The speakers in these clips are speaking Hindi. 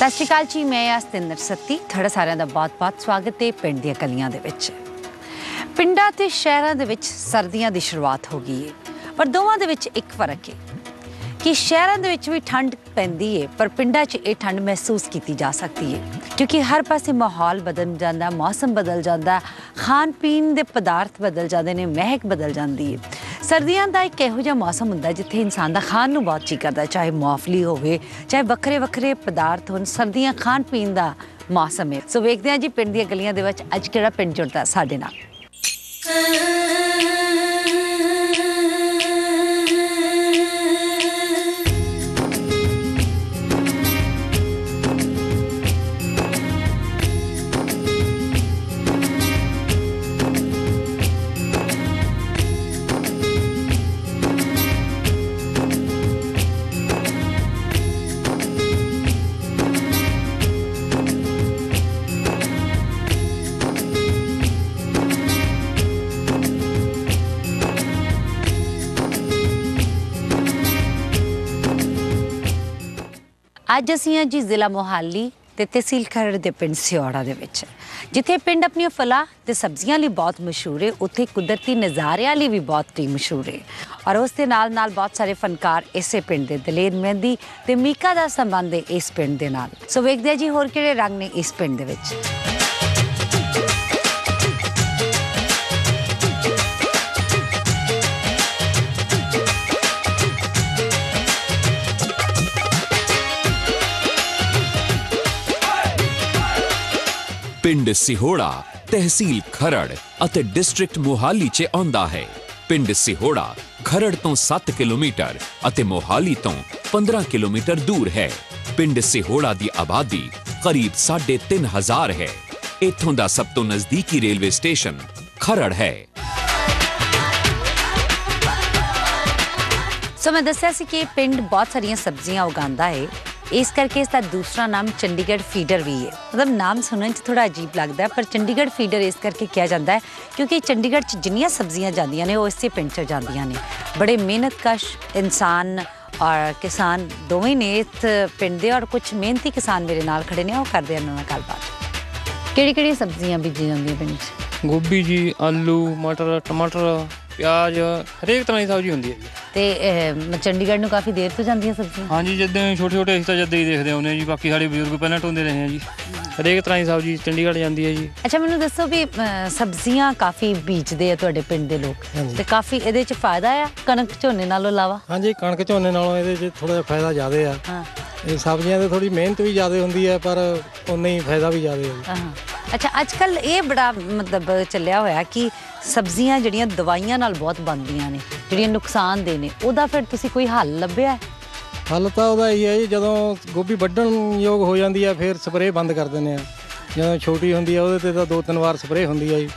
सत श्री अकाल जी, मैं आस्तिंदर सत्ती। थोड़ा सारे का बहुत बहुत स्वागत है पिंड दी गलियां दे विच। पिंडां ते शहरां दे विच सर्दियां दी शुरुआत हो गई है, पर दोवां दे विच एक फर्क है कि शहरों में भी ठंड पैंदी है, पर पिंडा च ये ठंड महसूस की जा सकती है, क्योंकि हर पासे माहौल बदल जाता, मौसम बदल जाता, खान पीन के पदार्थ बदल जाते हैं, महक बदल जाती है। सर्दियों का एक इहो जिहा मौसम होंदा जिथे इंसान का खाण नूं बहुत जी करता, चाहे मुआफली होवे, चाहे वक्रे वक्रे पदार्थ होण। सर्दियां खाण पीण का मौसम है। सो वेखदे हां जी पिंड दी गलियां दे विच अज किहड़ा पिंड जुड़दा साडे नाल। अज असीं हां जी जिला मोहाली ते तहसील खरड़ दे पिंड सिहोड़ा दे विच, जिथे पिंड अपनी फलां ते सब्जियां लिए बहुत मशहूर है, उत्थे कुदरती नज़ारियां लिए भी बहुत ही मशहूर है। और उसके नाल नाल बहुत सारे फनकार इसे पिंड दे, दलेर मेहंदी ते मीका दा संबंध है इस पिंड दे नाल। सो वेखदे जी होर किहड़े रंग ने इस पिंड दे विच। पिंड सिहोड़ा तहसील खरड़ अते डिस्ट्रिक्ट मोहाली च आंदा है। पिंड सिहोड़ा खरड़ तो 7 किलोमीटर अते मोहाली तो 15 किलोमीटर दूर है। पिंड सिहोड़ा की आबादी करीब 3500 है। इथों का सब तो नजदीकी रेलवे स्टेशन खरड़ है। सो मैं दस्या सी कि पिंड बहुत सारिया सब्जियां उगांदा है, इस करके इसका दूसरा नाम चंडीगढ़ फीडर भी है। मतलब नाम सुनने थोड़ा अजीब लगता है, पर चंडीगढ़ फीडर इस करके किया जाता है क्योंकि चंडीगढ़ जिन्नियां सब्जियां जांदियां ने वो इसे पिंड च जांदियां ने। बड़े मेहनतकश इंसान और किसान दोवें ने इस पिंड दे, और कुछ मेहनती किसान मेरे नाल खड़े ने, वो करते हैं उन्होंने गलबात। किहड़ी सब्जियां बीजी जांदियां पिंड च? गोभी जी, आलू, मटर, टमाटर, प्याज, हरेक तरह की सब्जी होंदी है। ਤੇ ਚੰਡੀਗੜ੍ਹ ਨੂੰ ਕਾਫੀ ਦੇਰ ਤੋਂ ਜਾਂਦੀਆਂ ਸਬਜ਼ੀਆਂ? ਹਾਂਜੀ, ਜਿੱਦਾਂ ਛੋਟੇ ਛੋਟੇ ਅਸੀਂ ਤਾਂ ਜਦ ਹੀ ਦੇਖਦੇ ਆਉਂਦੇ ਜੀ, ਬਾਕੀ ਸਾਡੇ ਬਜ਼ੁਰਗ ਪਹਿਲਾਂ ਢੋਂਦੇ ਰਹੇ ਆ ਜੀ। ਹਰੇਕ ਤਰ੍ਹਾਂ ਦੀ ਸਬਜ਼ੀ ਚੰਡੀਗੜ੍ਹ ਜਾਂਦੀ ਹੈ ਜੀ। ਅੱਛਾ, ਮੈਨੂੰ ਦੱਸੋ ਵੀ ਸਬਜ਼ੀਆਂ ਕਾਫੀ ਬੀਜਦੇ ਆ ਤੁਹਾਡੇ ਪਿੰਡ ਦੇ ਲੋਕ, ਤੇ ਕਾਫੀ ਇਹਦੇ 'ਚ ਫਾਇਦਾ ਆ ਕਣਕ ਝੋਨੇ ਨਾਲੋਂ ਇਲਾਵਾ? ਹਾਂਜੀ, ਕਣਕ ਝੋਨੇ ਨਾਲੋਂ ਇਹਦੇ 'ਚ ਥੋੜ੍ਹਾ ਜਿਹਾ ਫਾਇਦਾ ਜ਼ਿਆਦਾ ਆ। ਇਹ ਸਬਜ਼ੀਆਂ 'ਤੇ ਥੋੜ੍ਹੀ ਮਿਹਨਤ ਵੀ ਜ਼ਿਆਦਾ ਹੁੰਦੀ ਹੈ, ਪਰ ਉਨਾ ਹੀ ਫਾਇਦਾ ਵੀ ਜ਼ਿਆਦਾ ਹੈ। अच्छा, आजकल ये बड़ा मतलब चलिया होया कि सब्जियां जड़ियां दवाइयां नाल बहुत बनदियां ने, जड़ियां नुकसान दे ने। ओदा फिर तुसी कोई हल लभ्या? हल तो ओदा ही है जी, जदों गोभी वड्ढण योग हो जाती है फिर स्प्रे बंद कर देने। जदों छोटी हुंदी है ओदे ते 2-3 वार स्प्रे हुंदी है जी,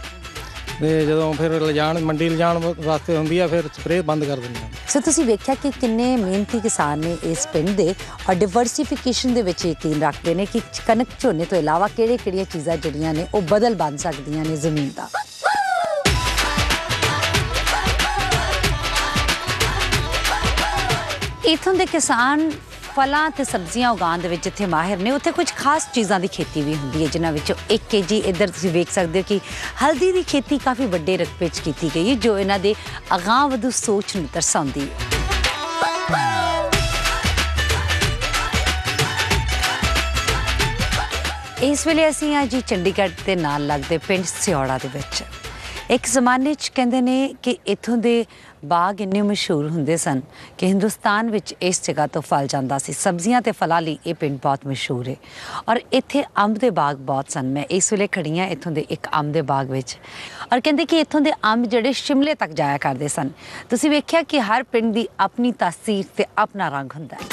ते जदों फिर लिजाण मंडी लिजाण वास्ते हुंदी है फिर स्प्रे बंद कर देने। सो तुसी वेख्या कि किन्ने मेहनती किसान ने इस पिंड दे और डिवर्सीफिकेशन दे विच यकीन रखते हैं कि कणक झोने तो इलावा किहड़ियां चीज़ां जड़ियां ने वह बदल बन सकदियां ने जमीन दा। इत्थों दे किसान फलां ते सब्जियां उगाउण दे विच जिथे माहिर ने, उत्थे कुछ खास चीज़ां दी खेती भी हुंदी है, जिन्हां विचों एक है जी इधर तुसीं वेख सकदे हो कि हल्दी दी खेती काफ़ी वड्डे रकबे च कीती गई है, जो इन्हां दे अगांह वधू सोच नूं दर्शाउंदी है। इस वेले असीं आ जी चंडीगढ़ दे नाल लगदे पिंड सिहोड़ा दे विच। एक जमाने च कहंदे ने कि इत्थों दे बाग इन्ने मशहूर होंदे सन कि हिंदुस्तान विच इस जगह तो फल जांदा सी। सब्जियां ते फलां लई ये पिंड बहुत मशहूर है, और इत्थे अंब दे बाग बहुत सन। मैं इस वेले खड़ी हाँ इत्थों दे एक अंब दे बाग विच, और कहंदे कि इत्थों दे अंब जिहड़े शिमले तक जाया करदे सन। तुसीं वेख्या कि हर पिंड दी अपनी तासीर ते अपना रंग हुंदा है।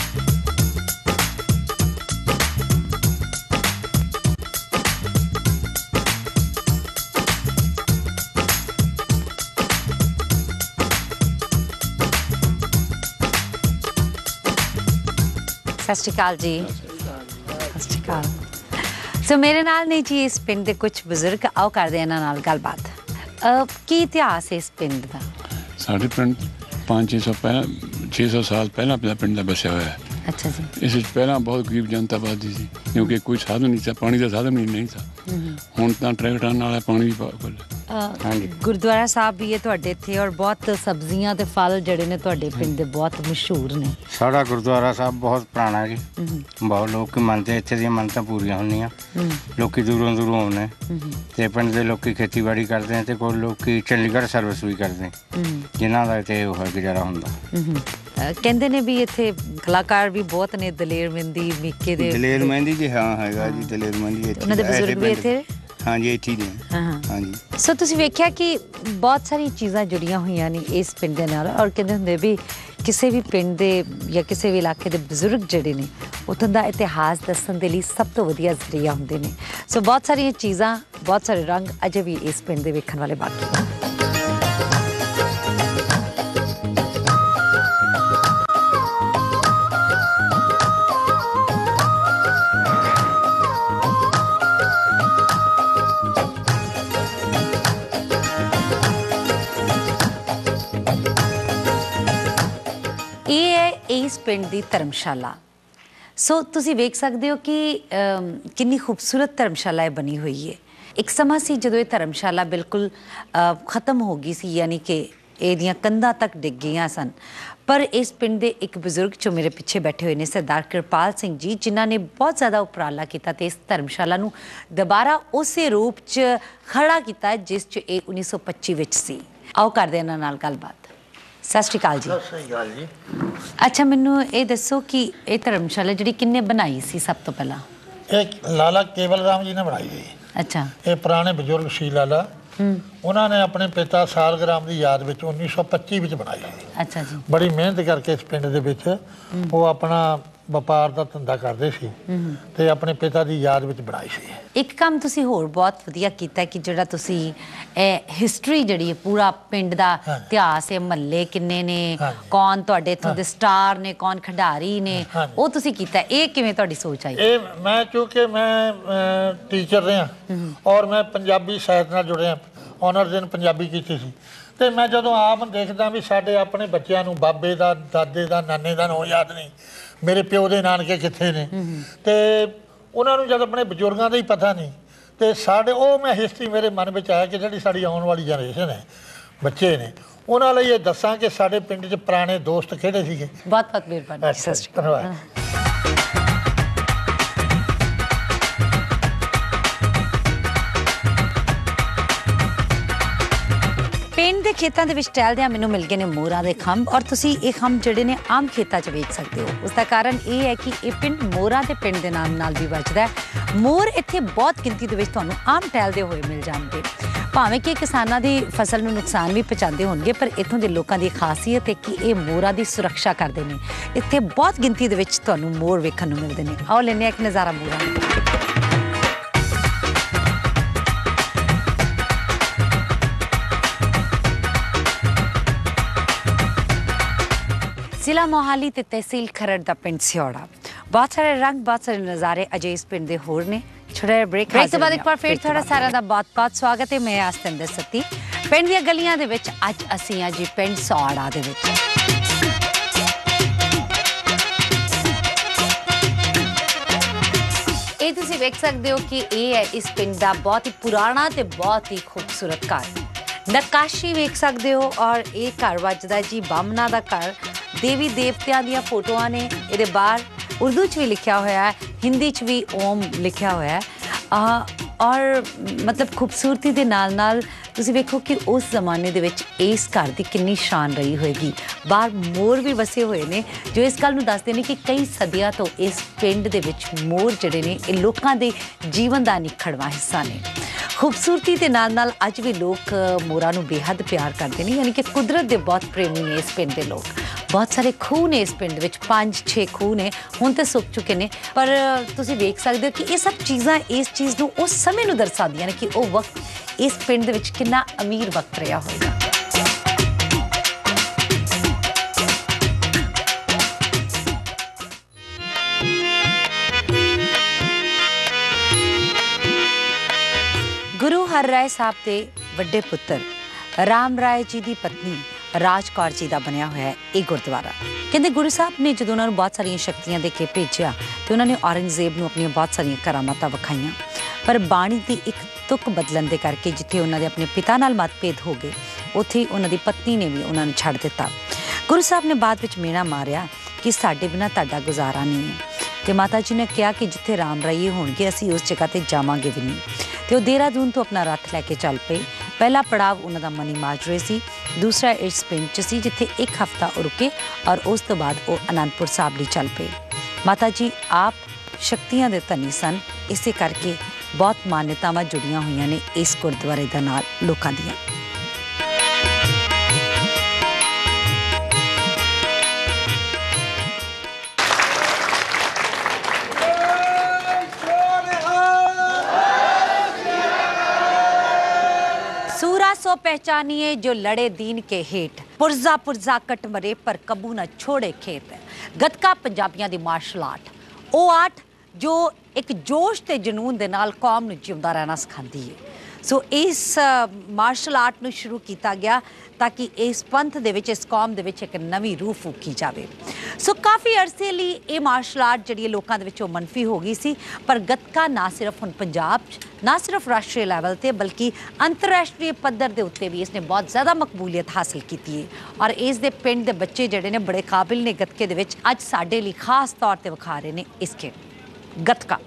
सत श्री अकाल जी। सत श्री अकाल। सो मेरे नाल ने जी इस पिंड के कुछ बुजुर्ग, आओ करते हैं इन्हां नाल गलबात। की इतिहास है इस पिंड का? साढ़े पिंड 500-600 साल पहला पिंड बसिया हुआ है। अच्छा जी। इससे पहला बहुत गरीब जनता आबादी थी, क्योंकि कोई साधन नहीं था, पानी का साधन भी नहीं था। हुण तां ट्रैक्टरां नाल पानी भी बिल्कुल। हाँ जी, गुरुद्वारा साहब भी तुहाडे इत्थे, और बहुत सब्जियां ते फल जिहड़े ने तुहाडे पिंड दे बहुत मशहूर ने। साडा गुरुद्वारा साहब बहुत पुराना जी, बहुत लोग मनदे, इत्थे दी मनतां पूरीआं हुंदियां, लोकी दूरों दूरों आउंदे ते पिंड दे लोकी खेतीबाड़ी करदे ने ते कोई लोकी चंडीगढ़ सर्विस भी करदे जिन्हां दा ते होर गुजारा हुंदा। कहते हैं भी इतने कलाकार भी बहुत ने, दलेर मेहंदी मीके दे, दलेर मेहंदी जी हाँ है जी, दलेर मेहंदी उन्हां दे बजुर्ग भी इतने हाँ जी इत्थे ने। हाँ जी, सो तुसीं वेखिआ कि बहुत सारी चीज़ां जुड़ियां हुई ने इस पिंड दे नाल, और कहते होंगे भी किसी भी पिंड दे या किसी भी इलाके के बजुर्ग जिहड़े ने उत्थों दा इतिहास दस्सण दे लई सब तो वधिया जरिया हुंदे ने। सो बहुत सारिया चीज़ां, बहुत सारे रंग अजे भी इस पिंड दे वेखण वाले बाकी ने। इस पिंड की धर्मशाला, सो तुसी वेख सकते हो कि कितनी खूबसूरत धर्मशाला बनी हुई है। एक समा सी जो ये धर्मशाला बिल्कुल ख़त्म हो गई सी, यानी कि ਇਹਦੀਆਂ ਕੰਧਾਂ तक डिग गई सन, पर इस पिंड के एक बजुर्ग जो मेरे पिछे बैठे हुए हैं सरदार कृपाल सिंह जी, जिन्हों ने बहुत ज़्यादा उपराला किया इस धर्मशाला दोबारा उस रूप च खड़ा किया जिस 1925 में सी। आओ करते हैं इन्होंने गलबात। सत श्री अकाल जी। अच्छा, मैनू ये दसो कि ये धर्मशाला जी किन्ने बनाई सी सब तो पहला? लाला केवल राम जी ने बनाई है। अच्छा, ये पुराने बजुर्ग श्री लाला उन्होंने अपने पिता सालग्राम की याद में 1925 में बनाई है। अच्छा जी, बड़ी मेहनत करके इस पिंड दे विच वो अपना ਵਪਾਰ ਦਾ ਧੰਦਾ ਕਰਦੇ ਸੀ ਤੇ ਆਪਣੇ ਪਿਤਾ ਦੀ ਯਾਦ ਵਿੱਚ ਬਣਾਈ ਸੀ। ਇੱਕ ਕੰਮ ਤੁਸੀਂ ਹੋਰ ਬਹੁਤ ਵਧੀਆ ਕੀਤਾ ਕਿ ਜਿਹੜਾ ਤੁਸੀਂ ਹਿਸਟਰੀ ਜਿਹੜੀ ਹੈ ਪੂਰਾ ਪਿੰਡ ਦਾ ਇਤਿਹਾਸ ਹੈ, ਮਹੱਲੇ ਕਿੰਨੇ ਨੇ, ਕੌਣ ਤੁਹਾਡੇ ਇਥੋਂ ਦੇ ਸਟਾਰ ਨੇ, ਕੌਣ ਖਿਡਾਰੀ ਨੇ, ਉਹ ਤੁਸੀਂ ਕੀਤਾ। ਇਹ ਕਿਵੇਂ ਤੁਹਾਡੀ ਸੋਚ ਆਈ? ਇਹ ਮੈਂ ਕਿਉਂਕਿ ਮੈਂ ਟੀਚਰ ਰਿਹਾ ਔਰ ਮੈਂ ਪੰਜਾਬੀ ਸਾਹਿਤ ਨਾਲ ਜੁੜਿਆ, ਆਨਰਜ਼ ਇਨ ਪੰਜਾਬੀ ਕੀਤੀ ਸੀ, तो मैं जो आप देखता भी साढ़े अपने बच्चों बाबे का, दादे का, नाने का नाम याद नहीं, मेरे प्यो के नानके कितने ने, तो उन्होंने जब अपने बजुर्गों का ही पता नहीं, तो साढ़े वो मैं हिस्ट्री मेरे मन में आया कि जी साड़ी आने वाली जनरेशन है बच्चे ने, उन्होंने ये दसा कि साढ़े पिंड पुराने दोस्त किहड़े सीगे। बहुत बहुत मेहरबानी, धन्यवाद। ਪਿੰਡ ਦੇ ਖੇਤਾਂ ਦੇ ਵਿੱਚ ਟਹਿਲਦਿਆਂ ਮੈਨੂੰ ਮਿਲ ਗਏ ਨੇ ਮੋਰਾਂ ਦੇ ਖੰਭ, ਔਰ ਤੁਸੀਂ ਇਹ ਖੰਭ ਜਿਹੜੇ ਨੇ ਆਮ ਖੇਤਾਂ 'ਚ ਵੇਚ ਸਕਦੇ ਹੋ। ਉਸ ਦਾ ਕਾਰਨ ਇਹ ਹੈ ਕਿ ਇਹ ਪਿੰਡ ਮੋਰਾਂ ਦੇ ਪਿੰਡ ਦੇ ਨਾਮ ਨਾਲ ਵੀ ਵੱਜਦਾ ਹੈ। ਮੋਰ ਇੱਥੇ ਬਹੁਤ ਗਿਣਤੀ ਦੇ ਵਿੱਚ ਤੁਹਾਨੂੰ ਆਮ ਟਹਿਲਦੇ ਹੋਏ ਮਿਲ ਜਾਣਗੇ, ਭਾਵੇਂ ਕਿ ਕਿਸਾਨਾਂ ਦੀ ਫਸਲ ਨੂੰ ਨੁਕਸਾਨ ਵੀ ਪਹੁੰਚਾਉਂਦੇ ਹੋਣਗੇ, ਪਰ ਇੱਥੋਂ ਦੇ ਲੋਕਾਂ ਦੀ ਖਾਸੀਅਤ ਹੈ ਕਿ ਇਹ ਮੋਰਾਂ ਦੀ ਸੁਰੱਖਿਆ ਕਰਦੇ ਨੇ। ਇੱਥੇ ਬਹੁਤ ਗਿਣਤੀ ਦੇ ਵਿੱਚ ਤੁਹਾਨੂੰ ਮੋਰ ਵੇਖਣ ਨੂੰ ਮਿਲਦੇ ਨੇ। ਆਓ ਲੈਂਦੇ ਹਾਂ ਇੱਕ ਨਜ਼ਾਰਾ ਮੋਰਾਂ। जिला मोहाली ते तहसील खरड़ दा पिंड सिहोड़ा, बहुत सारे रंग, बहुत सारे नज़ारे अजे इस पिंड दे होर ने। छोटा ब्रेक ब्रेक तो बाद एक बार फिर थोड़ा सारा दा बहुत बहुत स्वागत है। मैं आस्तिंदर सती पिंड दी गलियां दे विच अज असीं आ जी पिंड सिहोड़ा दे विच। ये तुसीं वेख सकदे हो कि ये है इस पिंड दा बहुत ही पुराना ते बहुत ही खूबसूरत घर। नक्काशी वेख सकते हो, और ये घर वजदा जी बामना दा घर। देवी देवतिया दियां फोटोआं ने इहदे बाहर, उर्दू च भी लिखा होया है, हिंदी च भी ओम लिखा होया है, और मतलब खूबसूरती दे नाल नाल तुसीं वेखो कि उस जमाने दे विच इस घर की कितनी शान रही होएगी। बाहर मोर भी वसे हुए ने, जो इस गल नूं दसदे ने कि कई सदियां तो इस पिंड दे विच मोर जिहड़े ने इह लोकां दे जीवन दा निखड़वा हिस्सा ने। खूबसूरती के नाल नाल अज भी लोग मोरां नूं बेहद प्यार करते हैं, यानी कि कुदरत के बहुत प्रेमी ने इस पिंड के लोग। बहुत सारे खूह ने इस पिंड विच, 5-6 खूह ने, हुण तो सुक चुके हैं, पर तुसीं वेख सकदे हो कि ये सब चीज़ां इस चीज़ नूं उस समय नूं दर्शादियां ने कि वो वक्त इस पिंड दे विच कितना अमीर वक्त रहा होगा। गुरु हर राय साहब के वड्डे पुत्र राम राय जी की पत्नी राज कौर जी का बनया होया यह गुरुद्वारा। कहते गुरु साहब ने जो उन्होंने बहुत सारिया शक्तियां देके भेजा तो उन्होंने औरंगजेब ने अपन बहुत सारिया करामत विखाइया, पर बाणी की एक तुक बदलन के करके जिथे उन्होंने अपने पिता नाल मतभेद हो गए उत्थे उन्होंने पत्नी ने भी उन्होंने छड़ दिता। गुरु साहब ने बाद विच मेना मारिया कि साडे बिना तुहाडा गुजारा नहीं है, तो माता जी ने कहा कि जिथे राम राइए होणगे असीं उस जगह ते जावांगे भी नहीं। तो देहरादून तो अपना रथ लैके चल पे। पहला पड़ाव उन्होंने मनी माजरे से, दूसरा इस पिंड से जिथे एक हफ्ता रुके और उस तो बाद वो आनंदपुर साहब लिए चल पे। माता जी आप शक्तियां दे धनी सन, इस करके बहुत मान्यतावां जुड़ियां हुई ने इस गुरुद्वारे के नाल लोगों दियां। सो पहचानिए जो लड़े दीन के हेठ, पुरजा पुरजा कट मरे पर कबू न छोड़े खेत। गतका पंजाबियों की मार्शल आर्ट, वो आर्ट जो एक जोश ते जनून दे नाल कौम नूं जिंदा रहना सिखाती है। सो इस मार्शल आर्ट नूं शुरू किया गया ताकि इस पंथ दे विच इस कौम दे विच एक नवी रूह फूकी जाए। सो काफ़ी अरसे लई ये मार्शल आर्ट जिहड़ी लोकां दे विचों मनफी हो गई सी, पर गतका ना सिर्फ हुण पंजाब ना सिर्फ राष्ट्रीय लैवल पर बल्कि अंतरराष्ट्रीय पद्धर के उत्ते भी इसने बहुत ज़्यादा मकबूलीयत हासिल की है। और इस दे पिंड दे बच्चे जिहड़े ने बड़े काबिल ने गतके दे विच, अज साडे लई खास तौर पर विखा रहे हैं इस खेल गतका।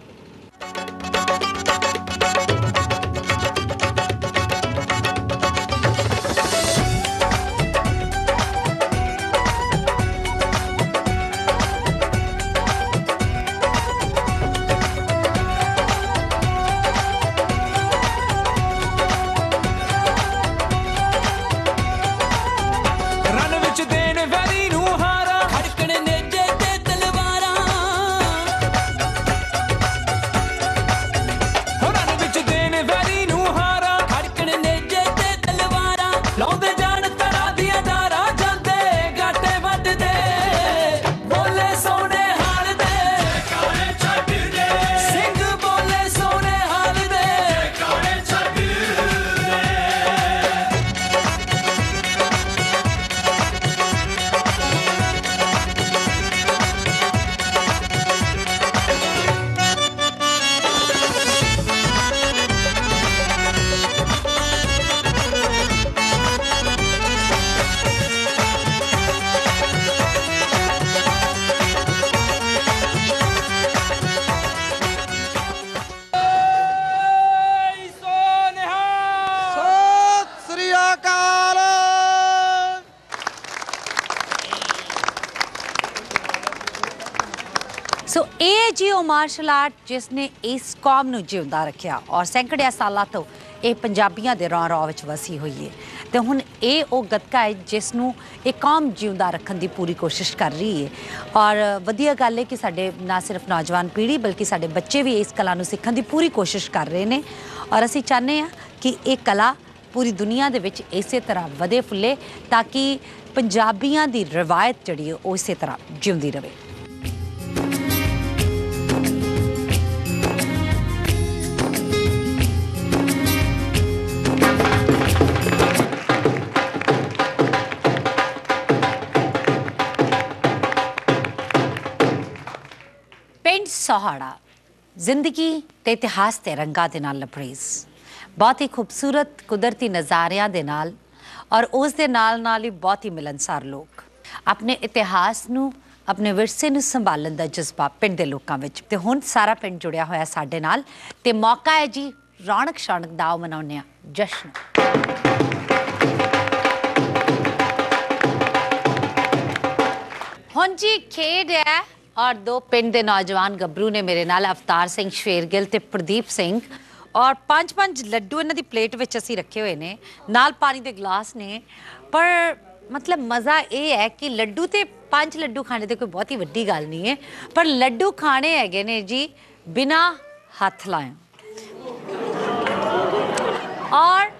सो ये जी वो मार्शल आर्ट जिसने इस कौम नूं जिंदा रखिया और सैकड़िया साल तो ये पंजाबियों के रौं रौं विच वसी हुई है। तो हुण ये वो गतका है जिसनूं एक कौम जिंदा रखने की पूरी कोशिश कर रही है। और वधिया गल है कि साडे ना सिर्फ नौजवान पीढ़ी बल्कि साडे बच्चे भी इस कला नूं सीखण की पूरी कोशिश कर रहे हैं। और असीं चाहते हैं कि ये कला पूरी दुनिया दे विच इस तरह वधे फुले ताकि पंजाबियों की रिवायत जिहड़ी है वो इस तरह जिंदी रहे। सिहोड़ा जिंदगी ते इतिहास ते रंगां दे नाल लबरेज, बहुत ही खूबसूरत कुदरती नज़ारियां दे नाल और उस दे नाल ही बहुत ही मिलनसार लोग। अपने इतिहास नूं अपने विरसे नूं संभालन दा जज्बा पिंड दे लोकां विच, ते हुण सारा पिंड जुड़िया होया साडे नाल ते मौका है जी रौनक शौनक दा मनाउने आ जश्न। हुण जी खेड है और दो पिंड के नौजवान गबरू ने मेरे नाल अवतार सिंह शेरगिल ते प्रदीप सिंह और पांच पांच लड्डू इन्हां दी प्लेट विच असीं रखे हुए ने, नाल पानी दे गिलास ने। पर मतलब मज़ा ये है कि लड्डू ते पांच लड्डू खाने ते कोई बहुत ही वड्डी गल नहीं है, पर लड्डू खाने हैगे ने जी बिना हथ लाए। और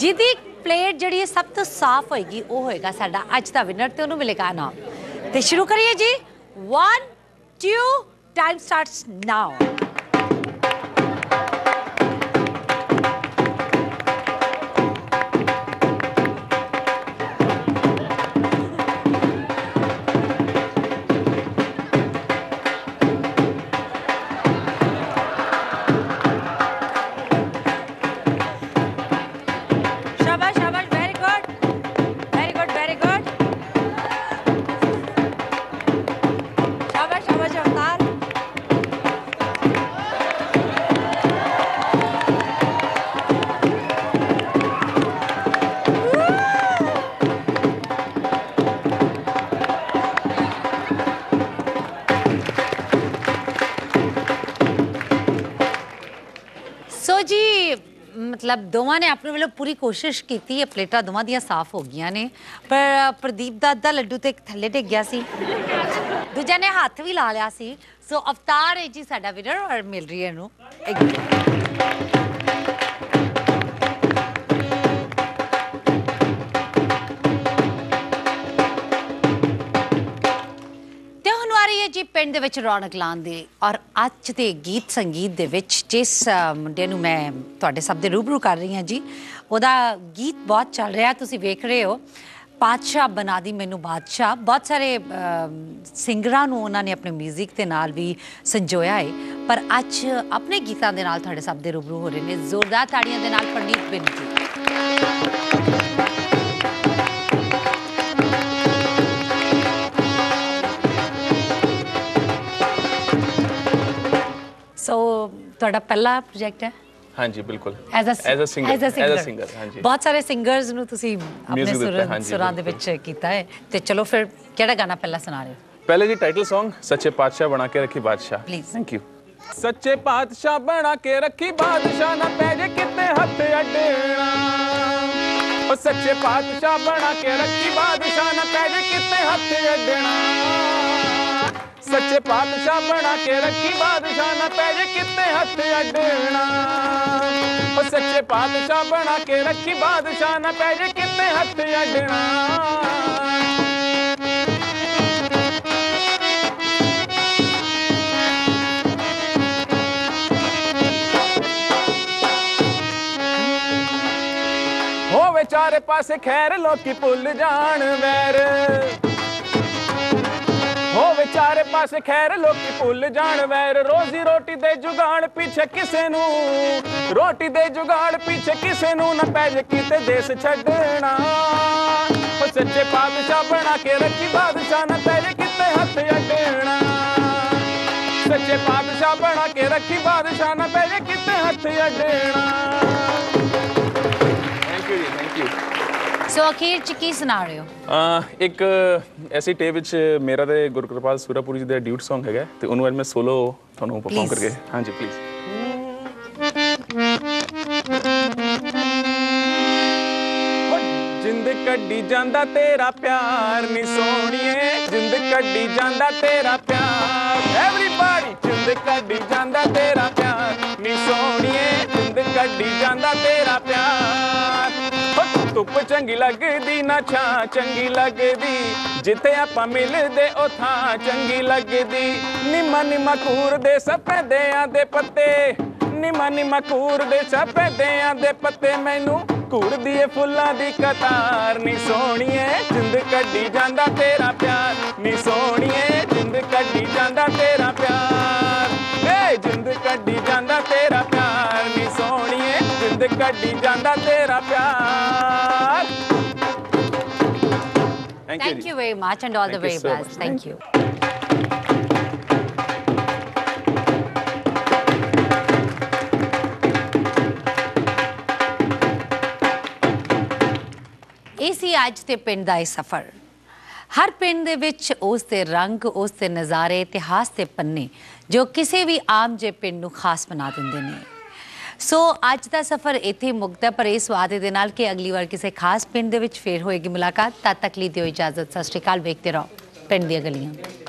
जिहदी प्लेट जिहड़ी सब तो साफ होएगी वो होएगा साडा अज दा विनर ते उहनूं मिलेगा नाम। तो शुरू करिए जी, 1 2 टाइम स्टार्ट्स नाउ। मतलब दोवां ने अपने वालों पूरी कोशिश की थी, प्लेटा दोवां दियां साफ हो गई ने, पर प्रदीप दादा लड्डू तो एक थले टेक गया सी, दूजा ने हाथ भी ला लिया सी। सो अवतार है जी साडा विनर और मिल रही है नू जी पिंड दे विच रौनक लाण दी। और अज के गीत संगीत दे विच जिस मुंडे नूं मैं तुहाडे सब दे रूबरू कर रही हाँ जी, उहदा गीत बहुत चल रहा, तुसीं वेख रहे हो, पातशाह बना दी मैनू बादशाह। बहुत सारे सिंगरां नूं उन्हां ने अपने म्यूजिक दे नाल भी संजोया है, पर अज अपने गीतां दे नाल तुहाडे सब दे रूबरू हो रहे हैं। जोरदार ताड़ियां दे नाल पंडित पिंड जी। तो थोड़ा पहला प्रोजेक्ट है? हाँ जी बिल्कुल, एज अ सिंगर। हाँ जी, बहुत सारे सिंगर्स नूं तुसीं अपने सुरां दे विच कीता है। तो चलो फिर केड़ा गाना पहला सुना रहे हो? पहले जी टाइटल सॉन्ग सच्चे पातशाह बना के रखी बादशाह। प्लीज। Thank you. सच्चे पातशाह बना के रखी बादशाह, ना पैजे कितने हथ अडना। ओ सच्चे पातशाह बना के रखी बादशाह, ना पैजे कितने हथ अडना। सच्चे पातशाह बना के रखी बादशाह, ना पैजे कितने हथ अडना। और सच्चे पातशाह बना के रखी बादशाह, ना पैजे कितने हथ अडना। होवे चारे पासे खैर, लोकी भुल जान वैर। होवे चारे पासे खैर, लोकी भुल जान वैर। रोजी रोटी दे जुगाड़ पीछे किसे नू, रोटी दे जुगाड़ पीछे किसे नू, ना पैजे किते देश छड्डना। ओ सच्चे पातशाह बना के रखी बादशाह, ना पैजे किते हथ अडना। सच्चे पातशाह बना के रखी बादशाह, ना पैजे किते हथ अडना। थैंक यू जी, थैंक यू। सो अखीर च की सुना रहे हो? एक ऐसी टेप विच मेरा ते गुरकृपाल सूरापुरी जी दा ड्यूट सॉन्ग हैगा, ते उन्नू अज मैं सोलो थानू परफॉर्म करके। हाँ जी प्लीज। जिंद कड्डी जांदा तेरा प्यार नी सोहणिए, जिंद कड्डी जांदा तेरा प्यार। एवरीबॉडी। जिंद कड्डी जांदा तेरा प्यार नी सोहणिए, जिंद कड्डी जांदा तेरा प्यार। धुप चंगी लगदी ना छां चंगी लगदी, जिथे आपां मिलदे ओ थां चंगी लगदी। निम्मा निम्मा कूर दे सफेदियां दे पत्ते, निम्मा निम्मा कूर दे सफेदियां दे पत्ते। मैनू कूर दिए फुल्लां दी कतार नी सोहणिए, जिंद कड्डी जांदा तेरा प्यार नी सोहणिए, जिंद कड्डी जांदा तेरा प्यार। ए जिंद कड्डी जांदा तेरा प्यार नी सोहणिए, जिंद कड्डी जांदा तेरा प्यार। Thank you very much and all the very best. Thank you. इसी आज ते पिंड दा सफर, हर पिंड दे विच उस दे रंग, उस दे नज़ारे, इतिहास दे पन्ने जो किसी भी आम जे पिंड नू खास बना दिंदे ने। सो अज का सफ़र इत्थे मुकदा, पर इस वादे दे नाल कि अगली बार किसी खास पिंड दे विच फेर होएगी मुलाकात। तद तक ली दिओ इजाजत। सत श्री अकाल। वेखते रहो पिंड दी गलियां।